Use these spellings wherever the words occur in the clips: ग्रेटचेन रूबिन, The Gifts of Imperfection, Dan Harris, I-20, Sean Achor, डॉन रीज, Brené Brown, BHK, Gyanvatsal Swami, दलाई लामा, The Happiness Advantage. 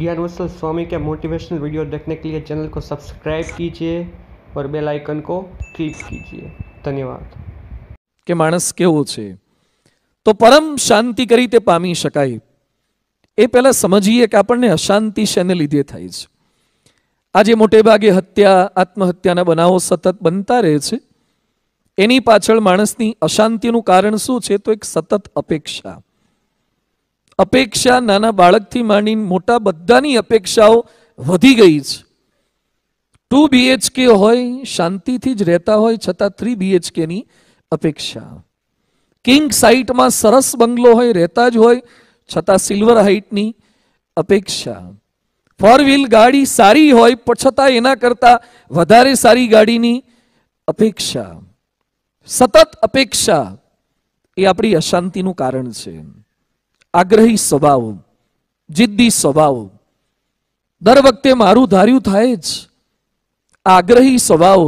ज्ञानवत्सल स्वामी के motivational video देखने के लिए चैनल को सब्सक्राइब कीजिए और बेल आइकन को क्लिक कीजिए। धन्यवाद। के मानस केवो छे तो परम शांति करी ते पामी शकाय ए पहेला समझिए कि आपने अशांति शेने लीधे थाय छे। आज मोटे भागे हत्या आत्महत्याना बनावो सतत बनता रहे छे। एनी पाछळ मानसनी अशांतिनुं कारण शुं छे तो एक सतत अपेक्षा। अपेक्षा नाना बाळकथी मांडीने मोटा बधानी अपेक्षाओं वधी गई छे। 2 BHK होय शांतिथी ज रहता होय छतां 3 BHK नी अपेक्षा। किंग साइट में सरस बंगलो होय रहता ज होय छतां सिल्वर हाइट नी अपेक्षा। 4 व्हील गाड़ी सारी होय पण छतां एना करता वधारे सारी गाड़ी नी अपेक्षा। सतत अपेक्षा ए आपणी अशांतिनुं कारण छे। आग्रही स्वभाव, जिद्दी स्वभाव, दर वखते मारू धार्यु थाय ज आग्रही स्वभाव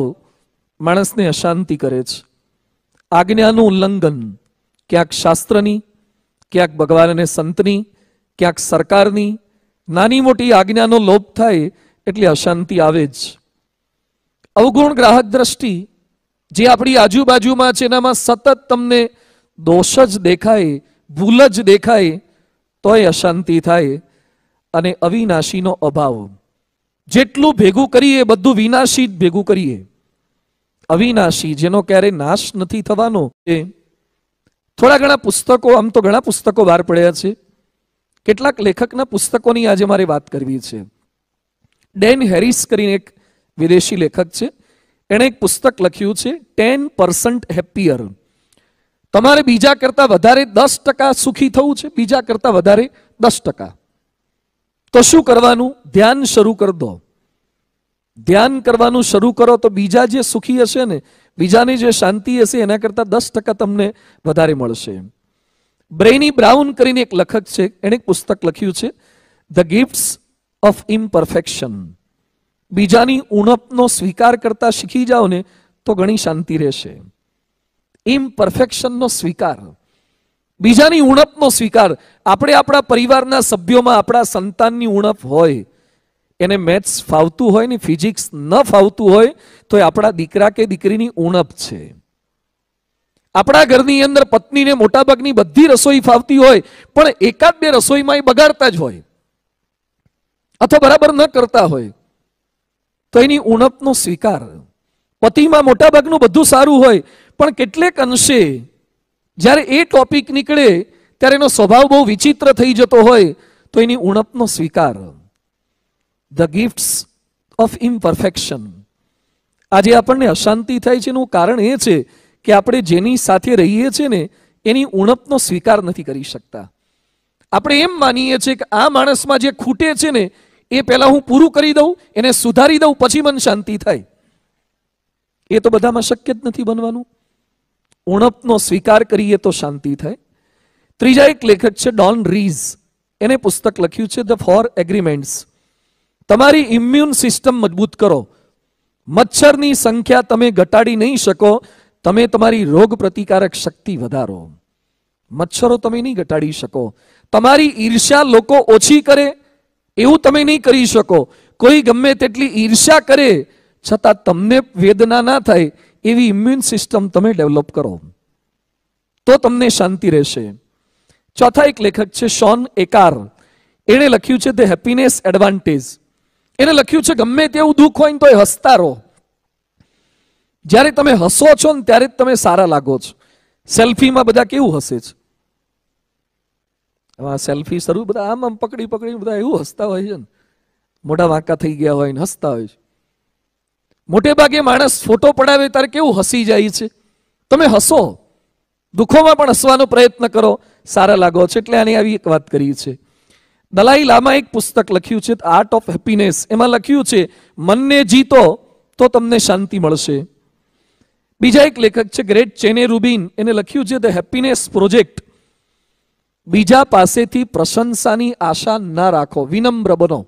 मानस ने अशांति करे। आज्ञानु उल्लंघन क्याक शास्त्रनी, क्याक भगवान ने संतनी, क्याक सरकारनी नानी मोटी आज्ञानो लोभ थाय एटले अशांति आवे ज। अवगुण ग्राहक दृष्टि जे आपणी आजूबाजू में छे एनामां सतत तमने दोष ज देखाय, भूल ज देखाय तोय अशांति थाय। अने अविनाशीनो अभाव, जेटलू भेगू करिए बधु विनाशी भेगू करिए। अविनाशी जेनो क्यारे नाश नथी थवानो। थोड़ा घणा पुस्तकों, आम तो घणा पुस्तकों बार पड्या छे। केटलाक लेखकना पुस्तकोनी आज मारे बात करवी छे। डेन हेरिस करीने एक विदेशी लेखक छे, एणे एक पुस्तक लख्युं छे 10% हेप्पियर। तमारे बीजा करता वधारे 10% सुखी थवुं छे, बीजा करता वधारे 10%। तो शुं करवानुं? ध्यान शुरू कर दो। ध्यान करवानुं शुरू करो तो बीजा जे सुखी हशे ने, बीजाने जे शांति हशे एना करता 10% तमने वधारे मळशे। ब्रेनी ब्राउन करीने एक लेखक छे, एणे एक पुस्तक लख्युं छे द गिफ्ट्स ऑफ इम्परफेक्शन। बीजानी उणपनो स्वीकार करता शीखी जाओ ने तो घणी शांति रहेशे। इम्परफेक्शननो स्वीकार, बीजानी उणपनो स्वीकार। आपणे आपणा परिवारना सभ्योमां आपणा संताननी उणप होय, एने मैथ्स फावतुं होय ने फिजिक्स न फावतुं होय तो ए आपणा दीकरा के दीकरीनी उणप छे। आपणा घरनी अंदर पत्नीने मोटाभागनी बधी रसोई फावती होय पण एकाद बे रसोईमां ए बगाड़ता ज होय अथवा बराबर न करता होय तो एनी उणपनो स्वीकार। पतिमां मोटाभागनुं बधुं सारुं होय पण केटलेक अंशे જ્યારે એ ટોપિક નીકળે ત્યારે એનો સ્વભાવ બહુ વિચિત્ર થઈ જતો હોય તો એની ઉણપનો સ્વીકાર। The gifts of imperfection. આજે આપણને અશાંતિ થાય છે એનું કારણ એ છે કે આપણે જેની સાથે રહીએ છીએ ને એની ઉણપનો સ્વીકાર નથી કરી શકતા। આપણે એમ માનીએ છીએ કે આ માણસમાં જે ખૂટે છે ને એ પહેલા હું પૂરું કરી દઉં, એને સુધારી દઉં, પછી મને શાંતિ થાય। એ તો બધામાં શક્ય જ નથી બનવાનું। उणपनो स्वीकार करिए तो शांति थाय। त्रीजा एक लेखक छे डॉन रीज, एने पुस्तक लख्युं छे द 4 Agreements। तमारी इम्यून सिस्टम मजबूत करो। मच्छरनी संख्या तमे घटाड़ी नहीं शको, तमे तमारी रोग प्रतिकारक शक्ति वधारो। मच्छरो तमे नहीं घटाड़ी शको। तमारी ईर्ष्या लोको ओछी करे एवुं तमे नहीं करी शको। कोई गमे तेटली ईर्ष्या करे छतां तमने वेदना ना थाय एवी इम्यून सिस्टम तमे डेवलप करो तो तमने शांति रहेशे। चौथा एक लेखक छे शॉन एकार, एने लख्युं छे द हैप्पीनेस एडवांटेज। एने लख्युं छे गम्मे तेवुं दुख होय तोय हसता रहो। ज्यारे तमे हसो छो ने त्यारे तमे सारा लागो छो। सेल्फी में बधा केवुं हसे छे, आ सेल्फी शरू बधा आम आम पकड़ी पकड़ी बधा एवुं हसता होय छे, मोढा वांका थई गया होय ने हसता होय छे। मोटे भागे माणस फोटो पड़ावे त्यारे केवुं हसी जाय छे। तमे हसो, दुखोमां पण हसवानो प्रयत्न करो, सारा लागो छे। एटले आनी आवी एक वात करी छे। दलाई लामा एक पुस्तक लख्युं छे द आर्ट ऑफ हेपीनेस। एमां लख्युं छे मनने जीतो तो तमने शांति मळशे। बीजा एक लेखक छे ग्रेटचेन रूबिन, एने लख्युं छे द हेपीनेस प्रोजेक्ट। बीजा पासेथी प्रशंसानी आशा न राखो, विनम्र बनो।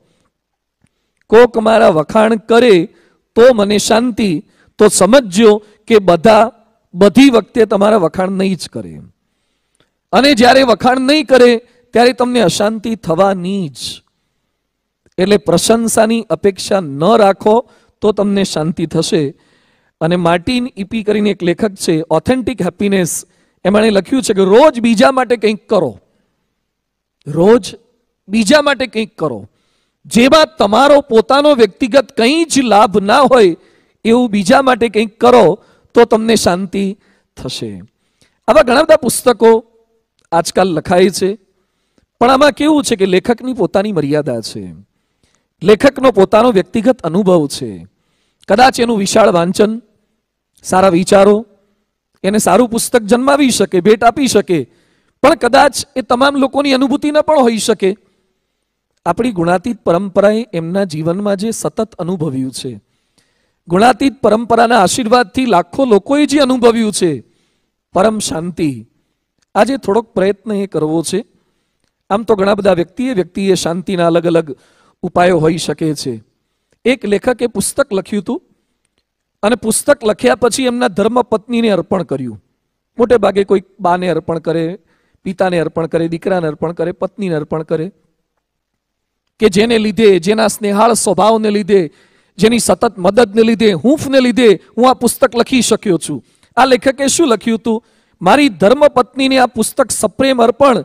कोक मारा वखाण करे तो मने शांति, तो समझो कि बधा बधी वखते तमारा वखाण नहीं ज करे। अने ज्यारे वखाण नहीं करे त्यारे तमने अशांति थवानी ज। એટલે પ્રશંસાની અપેક્ષા ન રાખો તો તમને શાંતિ થશે. અને માર્ટિન ઈપી કરીને એક લેખક છે ઓથેન્ટિક હેપીનેસ, એમણે લખ્યું છે કે રોજ બીજા માટે કંઈક કરો, રોજ બીજા માટે કંઈક કરો જેમાં તમારો પોતાનો વ્યક્તિગત કંઈ જ લાભ ના હોય એવું બીજા માટે કંઈક કરો તો તમને શાંતિ થશે. આવા ઘણા બધા પુસ્તકો આજકાલ લખાય છે, પણ આમાં કેવું છે કે લેખકની પોતાની મર્યાદા છે, લેખકનો પોતાનો વ્યક્તિગત અનુભવ છે, કદાચ એનું વિશાળ વાંચન, સારા વિચારો એને સારું પુસ્તક જન્માવી શકે, ભેટ આપી શકે, પણ કદાચ એ તમામ લોકોની અનુભૂતિ ન પણ હોઈ શકે. આપણી ગુણાતીત પરંપરાએ એમના જીવનમાં જે સતત અનુભવ્યું છે, ગુણાતીત પરંપરાના આશીર્વાદથી લાખો લોકોએ જે અનુભવ્યું છે પરમ શાંતિ, આજે થોડોક પ્રયત્ન એ કરવો છે. આમ તો ઘણા બધા વ્યક્તિએ શાંતિના અલગ અલગ ઉપાયો હોઈ શકે છે. એક લેખકે પુસ્તક લખ્યું હતું અને પુસ્તક લખ્યા પછી એમના ધર્મપત્નીને અર્પણ કર્યું. મોટે ભાગે કોઈ બાને અર્પણ કરે, પિતાને અર્પણ કરે, દીકરાને અર્પણ કરે, પત્નીને અર્પણ કરે, કે જેને લીધે, જેના સ્નેહાળ સ્વભાવને લીધે, જેની સતત મદદને લીધે, હૂંફને લીધે હું આ પુસ્તક લખી શક્યો છું. આ લેખકે શું લખ્યું હતું? મારી ધર્મપત્નીને આ પુસ્તક સપ્રેમ અર્પણ,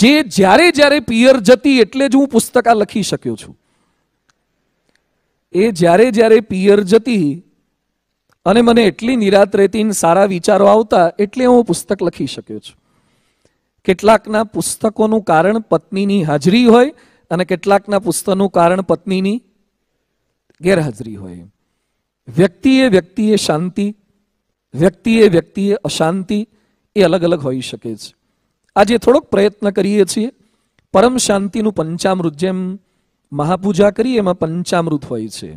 જે જ્યારે જ્યારે પિયર જતી એટલે જ હું પુસ્તક આ લખી શક્યો છું. એ જ્યારે જ્યારે પિયર જતી અને મને એટલી નિરાત રહેતી, સારા વિચારો આવતા એટલે હું પુસ્તક લખી શક્યો છું. કેટલાકના પુસ્તકોનું કારણ પત્નીની હાજરી હોય અને કેટલાકના પુસ્તકનું કારણ પત્નીની ગેરહાજરી હોય. વ્યક્તિએ શાંતિ, વ્યક્તિએ અશાંતિ એ અલગ અલગ હોઈ શકે છે. આજે થોડોક પ્રયત્ન કરીએ છીએ. પરમ શાંતિનું પંચામૃત, જેમ મહાપૂજા કરીએ એમાં પંચામૃત હોય છે.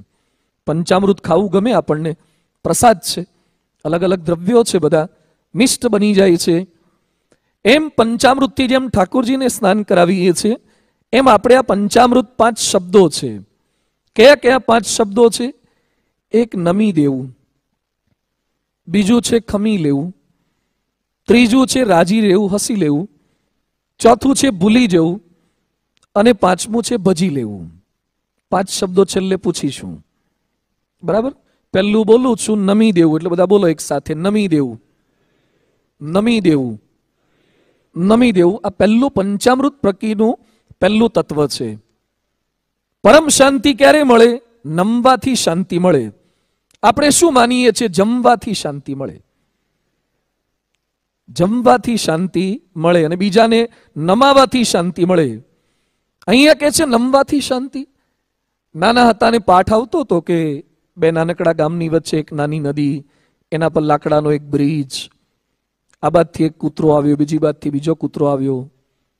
પંચામૃત ખાવું ગમે આપણને, પ્રસાદ છે, અલગ અલગ દ્રવ્યો છે, બધા મિષ્ટ બની જાય છે. એમ પંચામૃતથી જેમ ઠાકોરજીને સ્નાન કરાવીએ છીએ એમ આપણે આ પંચામૃત 5 શબ્દો છે. કયા કયા 5 શબ્દો છે? એક નમી દેવું, બીજું છે ખમી લેવું, ત્રીજું છે રાજી રહેવું, હસી લેવું, ચોથું છે ભૂલી જવું અને પાંચમું છે ભજી લેવું. 5 શબ્દો છેલ્લે પૂછીશું, બરાબર? પહેલું બોલું છું નમી દેવું, એટલે બધા બોલો એક સાથે, નમી દેવું, નમી દેવું, નમી દેવું. આ પહેલું પંચામૃત પ્રકીનું પહેલું તત્વ છે. પરમ શાંતિ ક્યારે મળે? નમવાથી શાંતિ મળે. આપણે શું માનીએ છીએ? જમવાથી શાંતિ મળે, જમવાથી શાંતિ મળે અને બીજાને નમાવાથી શાંતિ મળે. અહીંયા કહે છે નમવાથી શાંતિ. નાના હતા ને પાઠ આવતો હતો કે બે નાનકડા ગામની વચ્ચે એક નાની નદી, એના પર લાકડાનો એક બ્રિજ, આ બાજુથી એક કૂતરો આવ્યો, બીજી બાજુથી બીજો કૂતરો આવ્યો,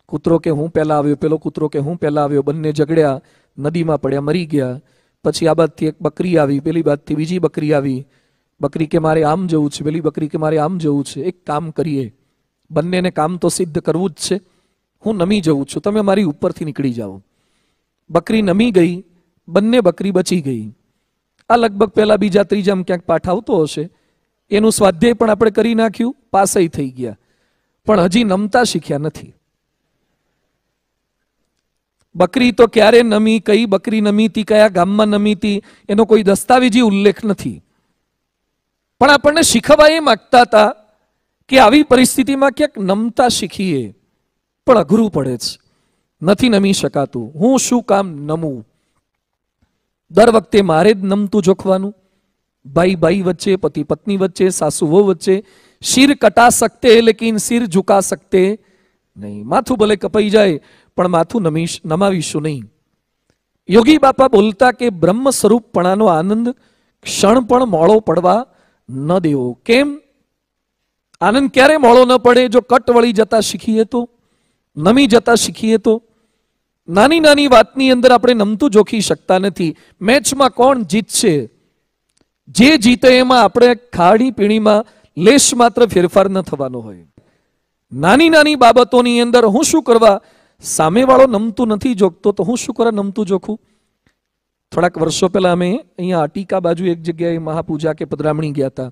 કૂતરો કે હું પહેલા આવ્યો, પેલો કૂતરો કે હું પહેલા આવ્યો, બંને ઝઘડ્યા, નદીમાં પડ્યા, મરી ગયા. પછી આ બાજુથી એક બકરી આવી, પેલી બાજુથી બીજી બકરી આવી, બકરી કે મારે આમ જવું છે, પેલી બકરી કે મારે આમ જવું છે. એક કામ કરીએ, બંનેને કામ તો સિદ્ધ કરવું જ છે, હું નમી જઉં છું, તમે મારી ઉપરથી નીકળી જાઓ. બકરી નમી ગઈ, બંને બકરી બચી ગઈ. આ લગભગ પહેલા બીજા ત્રીજામાં ક્યાંક પાઠ આવતો હશે. એનું સ્વાધ્યાય પણ આપણે કરી નાખ્યું, પાસ થઈ ગયા, પણ હજી નમતા શીખ્યા નથી. બકરી તો ક્યારે નમી, કઈ બકરી નમી હતી, કયા ગામમાં નમી હતી, એનો કોઈ દસ્તાવેજી ઉલ્લેખ નથી, પણ આપણને શીખવા એ માંગતા હતા કે આવી પરિસ્થિતિમાં ક્યાંક નમતા શીખીએ, પણ અઘરું પડે છે, નથી નમી શકાતું. હું શું કામ નમું? દર વખતે મારે જ નમતું જોખવાનું? ભાઈ વચ્ચે, પતિ પત્ની વચ્ચે, સાસુ વહુ વચ્ચે શિર કટા સકતે લેકિન શિર ઝુકા સકતે નહીં. માથું ભલે કપાઈ જાય પણ માથું નમાવીશું નહીં. યોગી બાપા બોલતા કે બ્રહ્મ સ્વરૂપપણાનો આનંદ ક્ષણ પણ મોળો પડવા ન દેવો. કેમ? આનંદ ક્યારે મોળો ન પડે? જો કટ વળી જતા શીખીએ તો, નમી જતા શીખીએ તો. નાની નાની વાતની અંદર આપણે નમતું જોખી શકતા નથી. મેચમાં કોણ જીતશે, જે જીતે એમાં આપણે ખાણી પીણીમાં લેશ માત્ર ફેરફાર ન થવાનો હોય. નાની નાની બાબતોની અંદર હું શું કરવા, સામેવાળો નમતું નથી જોખતો તો હું શું કરવા નમતું જોખું? થોડાક વર્ષો પહેલા અમે અહીંયા આટીકા બાજુ એક જગ્યાએ મહાપૂજા કે પધરામણી ગયા હતા.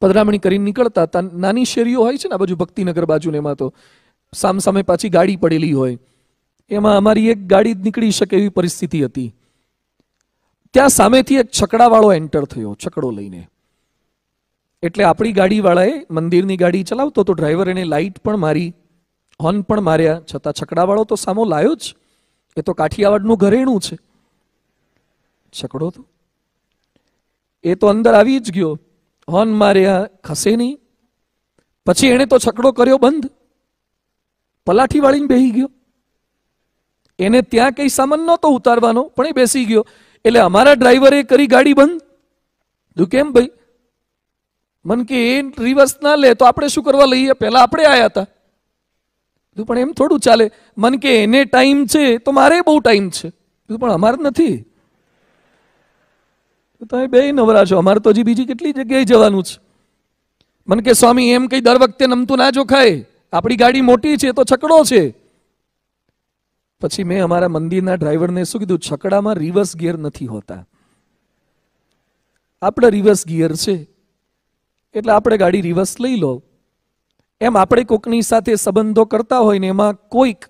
પધરામણી કરી નીકળતા હતા, નાની શેરીઓ હોય છે ને આ બાજુ ભક્તિનગર બાજુ, એમાં તો સામસામે પાછી ગાડી પડેલી હોય, એમાં અમારી એક ગાડી નીકળી શકે એવી પરિસ્થિતિ હતી. ત્યાં સામેથી એક છકડાવાળો એન્ટર થયો છકડો લઈને. એટલે આપણી ગાડીવાળાએ મંદિરની ગાડી ચલાવતો તો ડ્રાઈવર એને લાઇટ પણ મારી, હોર્ન પણ માર્યા, છતાં છકડાવાળો તો સામો લાયો જ. એ તો કાઠિયાવાડનું ઘરેણું છે. છકડો તો એ તો અંદર આવી જ ગયો, હોર્ન માર્યા, ખસે નહીં. પછી એણે તો છકડો કર્યો બંધ, પલાઠી વાળીને બેસી ગયો. એને ત્યાં કંઈ સામાન નહોતો ઉતારવાનો પણ એ બેસી ગયો. એટલે અમારા ડ્રાઈવરે કરી ગાડી બંધ. તું કેમ ભાઈ? મન કે એ રિવર્સ ના લે તો આપણે શું કરવા લઈએ, પહેલા આપણે આવ્યા હતા. તું પણ એમ થોડું ચાલે. મન કે એને ટાઈમ છે તો મારે બહુ ટાઈમ છે. તું પણ અમારે નથી, તમે બે નવરા છો, અમારે તો હજી બીજી કેટલી જગ્યાએ જવાનું છે. મન કે સ્વામી એમ કંઈ દર વખતે નમતું ના જોખાય, આપણી ગાડી મોટી છે તો છકડો છે. પછી મેં અમારા મંદિરના ડ્રાઈવરને શું કીધું, છકડામાં રિવર્સ ગિયર નથી હોતા, આપણે રિવર્સ ગિયર છે એટલે આપણે ગાડી રિવર્સ લઈ લો. એમ આપણે કોઈકની સાથે સંબંધો કરતા હોય ને એમાં કોઈક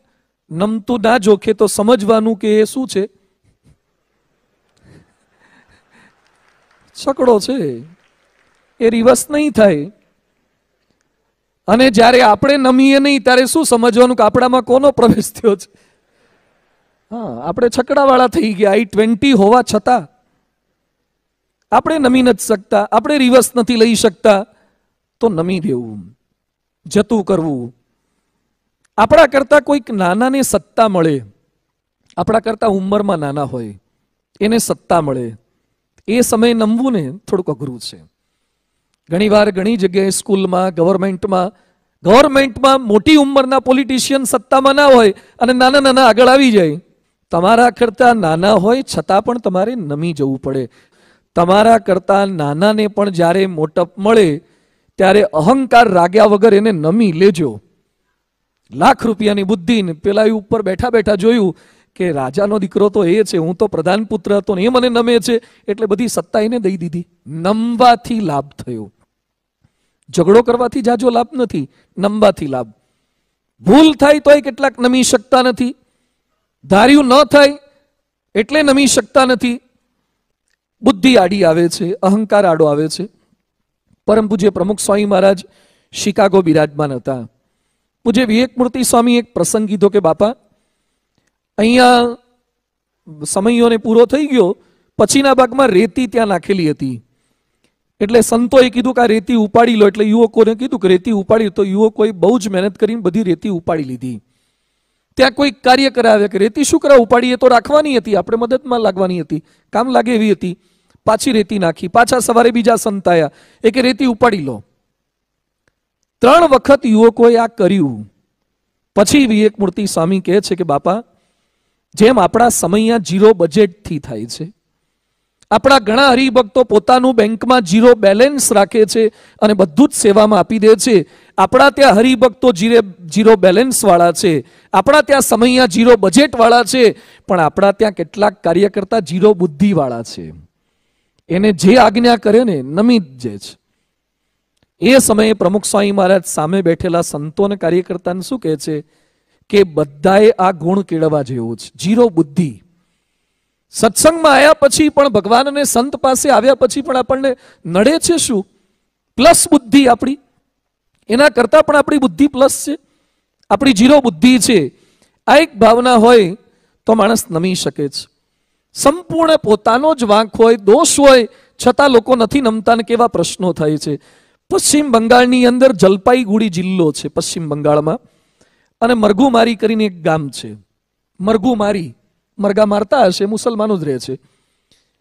નમતું ના જોખે તો સમજવાનું કે એ શું છે, છકડો છે, એ રિવર્સ નહીં થાય. અને જ્યારે આપણે નમીએ નહીં ત્યારે શું સમજવાનું કે આપણામાં કોનો પ્રવેશ થયો છે. હા, આપણે છકડાવાળા થઈ ગયા. I-20 હોવા છતાં આપણે નમી નથી શકતા, આપણે રિવર્સ નથી લઈ શકતા, તો નમી દેવું, જતું કરવું. આપણા કરતાં કોઈક નાનાને સત્તા મળે, આપણા કરતાં ઉંમરમાં નાના હોય એને સત્તા મળે, એ સમયે નમવું ને થોડુંક અઘરું છે. ઘણીવાર ઘણી જગ્યાએ સ્કૂલમાં, ગવર્મેન્ટમાં મોટી ઉંમરના પોલિટિશિયન સત્તામાં ના હોય અને નાના નાના આગળ આવી જાય. તમારા કરતાં નાના હોય છતાં પણ તમારે નમી જવું પડે. તમારા કરતાં નાનાને પણ જ્યારે મોટપ મળે ત્યારે અહંકાર રાગ્યા વગર એને નમી લેજો. લાખ રૂપિયાની બુદ્ધિને પેલા એ ઉપર બેઠા બેઠા જોયું કે રાજાનો દીકરો તો એ છે, હું તો પ્રધાન પુત્ર હતો ને એ મને નમે છે, એટલે બધી સત્તા એને દઈ દીધી. નમવાથી લાભ થયો, ઝઘડો કરવાથી જાજો લાભ નથી, નમવાથી લાભ. ભૂલ થાય તોય કેટલાક નમી શકતા નથી, ધાર્યું ન થાય એટલે નમી શકતા નથી. બુદ્ધિ આડી આવે છે, અહંકાર આડો આવે છે. પરમ પૂજ્ય પ્રમુખ સ્વામી મહારાજ શિકાગો બિરાજમાન હતા. પૂજ્ય વિવેકમૂર્તિ સ્વામી એક પ્રસંગ કીધો કે બાપા અહીંયા સમયોને પૂરો થઈ ગયો, પછીના ભાગમાં રેતી ત્યાં નાખેલી હતી. એટલે સંતોએ કીધું કે આ રેતી ઉપાડી લો, એટલે યુવકોને કીધું કે રેતી ઉપાડી. તો યુવકોએ બહુ જ મહેનત કરીને બધી રેતી ઉપાડી લીધી. ત્યાં કોઈક કાર્ય કરાવે કે રેતી શું કરવા ઉપાડીએ, તો રાખવાની હતી, આપણે મદદમાં લાગવાની હતી, કામ લાગે એવી હતી. પાછી રેતી નાખી. પાછા સવારે બીજા સંત આવ્યા, એ કે રેતી ઉપાડી લો. 3 વખત યુવકોએ આ કર્યું. પછી વિવેકમૂર્તિ સ્વામી કહે છે કે બાપા, જેમ આપણા સમયમાં ઝીરો બજેટથી થાય છે, આપણા ઘણા હરિભક્તો પોતાનું બેંકમાં ઝીરો બેલેન્સ રાખે છે અને બધું જ સેવામાં આપી દે છે. આપણા ત્યાં હરિભક્તો ઝીરો બેલેન્સવાળા છે, આપણા ત્યાં સમયમાં ઝીરો બજેટવાળા છે, પણ આપણા ત્યાં કેટલાક કાર્યકર્તા ઝીરો બુદ્ધિવાળા છે. એને જે આજ્ઞા કરે ને નમી જ છે. એ સમયે પ્રમુખ સ્વામી મહારાજ સામે બેઠેલા સંતો અને કાર્યકર્તાને શું કહે છે કે બધાએ આ ગુણ કેળવવા જેવો છે, ઝીરો બુદ્ધિ. સત્સંગમાં આવ્યા પછી પણ, ભગવાન અને સંત પાસે આવ્યા પછી પણ આપણને નડે છે શું? પ્લસ બુદ્ધિ આપણી, એના કરતાં પણ આપણી બુદ્ધિ પ્લસ છે, આપણી ઝીરો બુદ્ધિ છે. આ એક ભાવના હોય તો માણસ નમી શકે છે. સંપૂર્ણ પોતાનો જ વાંક હોય, દોષ હોય, છતાં લોકો નથી નમતા ને કેવા પ્રશ્નો થાય છે. પશ્ચિમ બંગાળની અંદર જલપાઈગુડી જિલ્લો છે પશ્ચિમ બંગાળમાં, અને મરઘુમારી કરીને એક ગામ છે. મરઘુમારી, મરઘા મારતા હશે, મુસલમાનો જ રહે છે,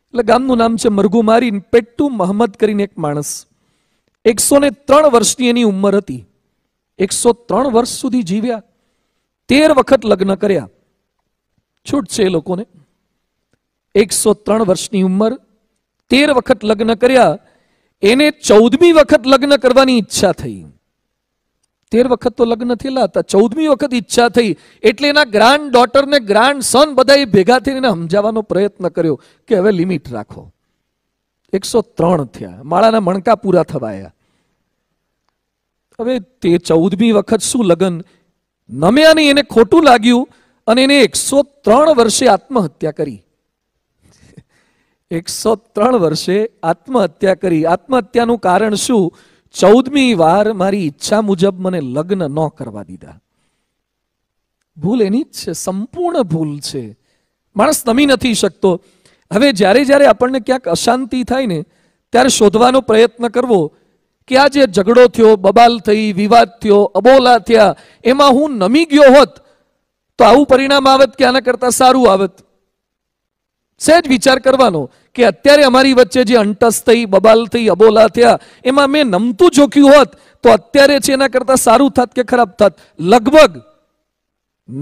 એટલે ગામનું નામ છે મરઘુમારી. પેટ્ટુ મહંમદ કરીને એક માણસ, 103 વર્ષની એની ઉંમર હતી. 103 વર્ષ સુધી જીવ્યા, 13 વખત લગ્ન કર્યા. છૂટ છે એ લોકોને. 103 વર્ષની ઉંમર, 13 વખત લગ્ન કર્યા. એને 14મી વખત લગ્ન કરવાની ઈચ્છા થઈ. 13 વખત તો લગ્ન થયેલા હતા, 14મી વખત ઈચ્છા થઈ. એટલે એના ગ્રાન્ડ ડોટર ને ગ્રાન્ડ સન બધા ભેગા થઈને એને સમજાવવાનો પ્રયત્ન કર્યો કે હવે લિમિટ રાખો. 103 થયા, માળાના મણકા પૂરા થવાયા. હવે તે 14મી વખત શું લગ્ન, નમ્યા નહીં, એને ખોટું લાગ્યું અને એને 103 વર્ષે આત્મહત્યા કરી. 103 વર્ષે આત્મહત્યા કરી. આત્મહત્યાનું કારણ શું? 14મી વાર મારી ઈચ્છા મુજબ મને લગ્ન ન કરવા દીધા. ભૂલ એની જ છે, સંપૂર્ણ ભૂલ છે. માણસ નમી નથી શકતો. હવે જ્યારે જ્યારે આપણને ક્યાંક અશાંતિ થાય ને ત્યારે શોધવાનો પ્રયત્ન કરવો કે આ જે ઝઘડો થયો, બબાલ થઈ, વિવાદ થયો, અબોલા થયા, એમાં હું નમી ગયો હોત તો આવું પરિણામ આવત કે આના કરતા સારું આવત. સહેજ વિચાર કરવાનો કે અત્યારે અમારી વચ્ચે જે અંટસ થઈ, બબાલ થઈ, અબોલા થયા, એમાં મેં નમતું જોખ્યું હોત તો અત્યારે છે એના કરતા સારું થાત કે ખરાબ થાત. લગભગ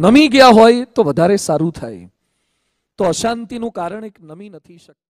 નમી ગયા હોય તો વધારે સારું થાય. તો અશાંતિનું કારણ એક નમી નથી શકતી.